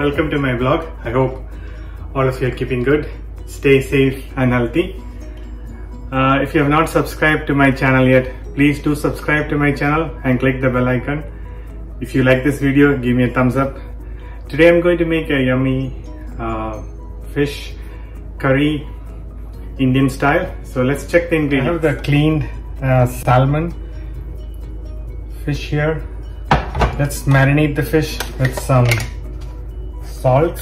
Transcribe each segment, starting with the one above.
Welcome to my vlog. I hope all of you are keeping good. Stay safe and healthy. If you have not subscribed to my channel yet, please do subscribe to my channel and click the bell icon. If you like this video, give me a thumbs up. Today I'm going to make a yummy fish curry, Indian style. So let's check the ingredients. I have the cleaned salmon fish here. Let's marinate the fish with some salt,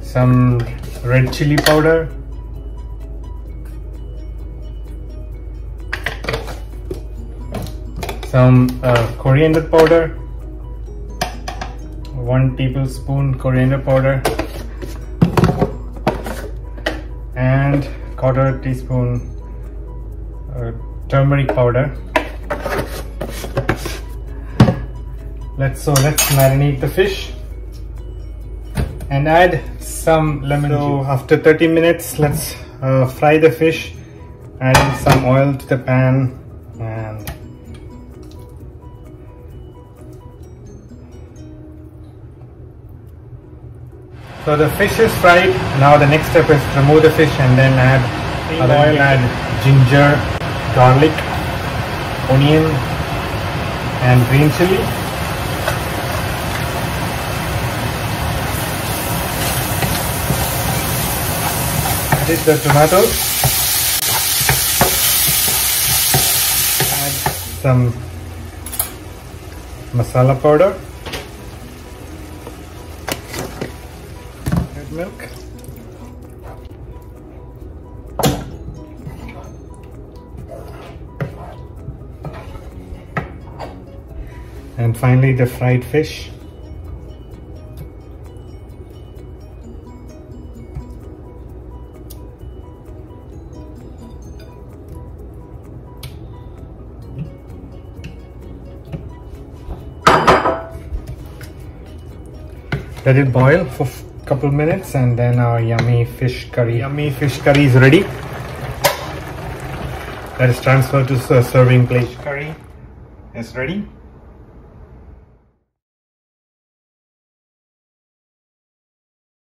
some red chili powder, some coriander powder, 1 tablespoon coriander powder, and 1/4 teaspoon turmeric powder. So let's marinate the fish and add some lemon juice. After 30 minutes, let's fry the fish, adding some oil to the pan, and so the fish is fried. Now the next step is remove the fish and then add oil, add ginger, garlic, onion, and green chili. Add the tomatoes, add some masala powder, add milk, and finally the fried fish. Let it boil for a couple minutes, and then our yummy fish curry is ready. Let us transfer to the serving plate. Curry is ready.